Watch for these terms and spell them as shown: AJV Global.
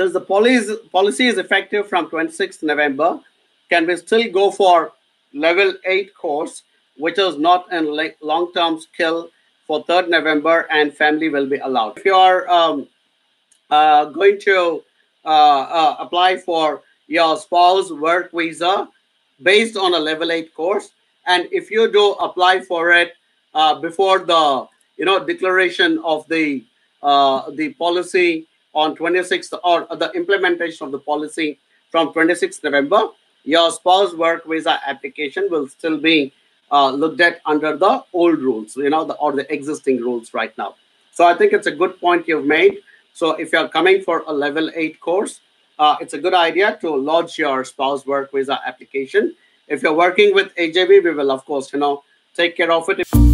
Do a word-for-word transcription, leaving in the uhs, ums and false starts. Since the policy, policy is effective from twenty-sixth November, can we still go for level eight course, which is not in long-term skill for third November, and family will be allowed? If you are um, uh, going to uh, uh, apply for your spouse work visa based on a level eight course, and if you do apply for it uh, before the you know declaration of the uh, the policy on twenty-sixth, or the implementation of the policy from twenty-sixth November, your spouse work visa application will still be uh, looked at under the old rules, you know, the, or the existing rules right now. So I think it's a good point you've made. So if you're coming for a level eight course, uh, it's a good idea to lodge your spouse work visa application. If you're working with A J V, we will, of course, you know, take care of it. If